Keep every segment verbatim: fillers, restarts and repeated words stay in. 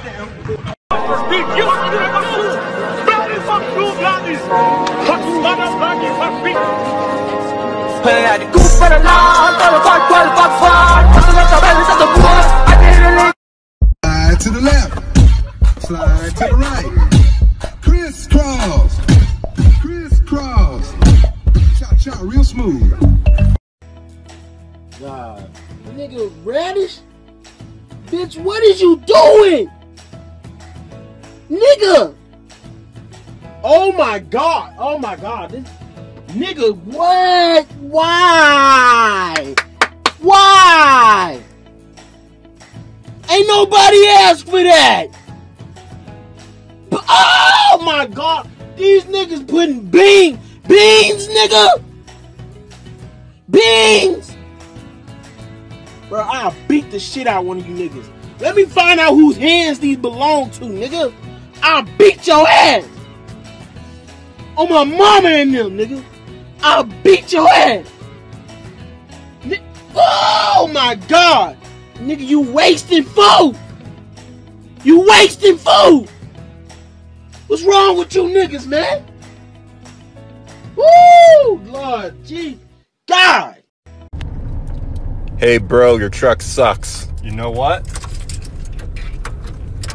Slide to the left, slide to the right, crisscross, crisscross, cha-cha real smooth. God, nigga Radish, bitch, what is you doing? Nigga! Oh my god, oh my god, this nigga, what? Why? Why? Ain't nobody asked for that! Oh my god, these niggas putting beans! Beans, nigga! Beans! Bro, I'll beat the shit out of one of you niggas. Let me find out whose hands these belong to, nigga. I'll beat your ass! On my mama and them, nigga. I'll beat your ass! N oh my god! Nigga, you wasting food! You wasting food! What's wrong with you niggas, man? Woo! Lord, gee, God! Hey bro, your truck sucks. You know what?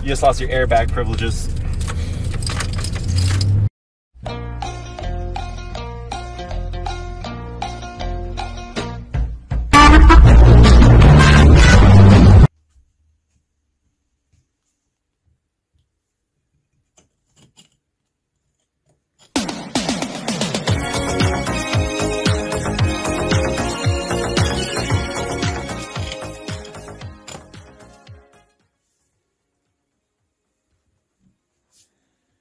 You just lost your airbag privileges.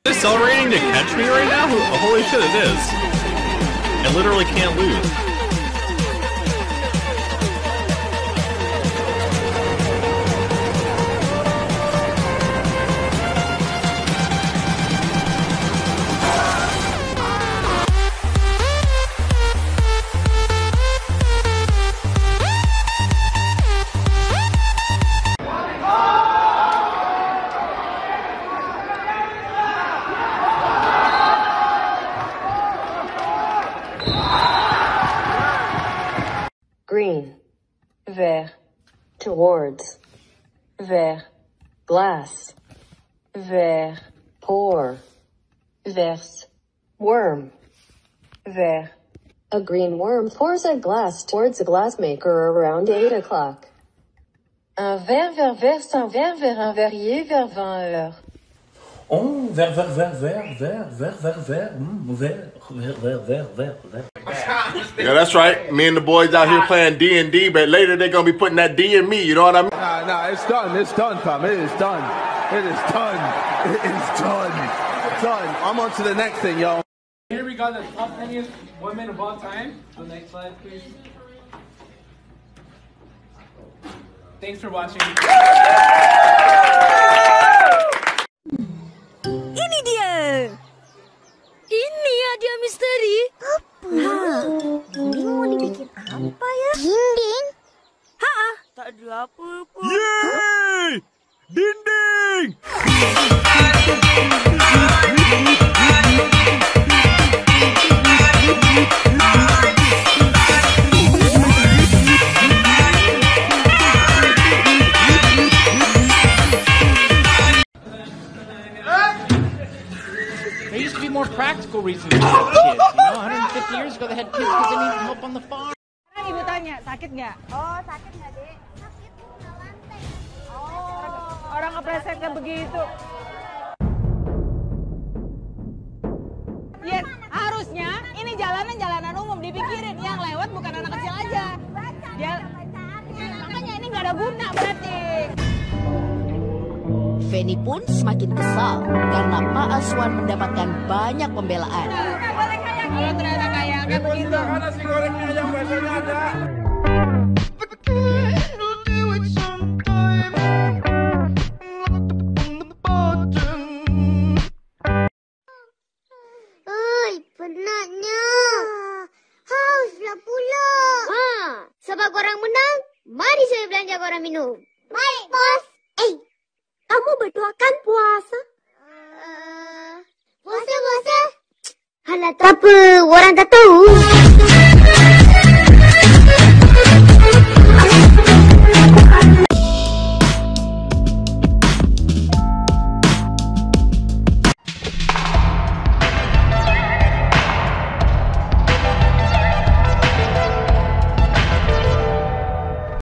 Accelerating to catch me right now? Holy shit, it is. I literally can't lose. Green, vert, towards, vert, glass, vert, pour, verse, worm, vert. A green worm pours a glass towards a glassmaker around eight o'clock. Un verre vers verse, un verre vers un verrier vers vingt heures. Oh, ver, ver, ver, ver, ver, ver, ver, ver, mm, ver, ver, ver, ver, ver, ver. Yeah, that's right. Me and the boys out here playing D and D, but later they're going to be putting that D in me, you know what I mean? Nah, nah, it's done. It's done, fam. It is done. It is done. It is done. It's done. I'm on to the next thing, y'all. Here we got the top ten women of all time. The next slide, please. Thanks for watching. Yeay! Dinding! There used to be more practical reasons for kids, you know? one hundred fifty years ago they had kids because they needed help on the farm. Ibu tanya, sakit nggak? Oh, sakit nggak, Dek? Sakit, nggak lantai. Oh, orang ngepresetnya begitu. Yes, harusnya ini jalanan jalanan umum, dipikirin yang lewat bukan anak kecil aja. Dia, makanya ini nggak ada guna berarti. Feni pun semakin kesal karena Pak Aswan mendapatkan banyak pembelaan. Kalau ternyata kayak kayak begitu. Uy, penatnya. Hauslah pula. Ha, sebab korang menang, mari saya belanja korang minum. Mari, bos. Eh, Kamu berdua kan puasa? Uh, puasa, puasa. Alah, tak apa. Orang tak tahu.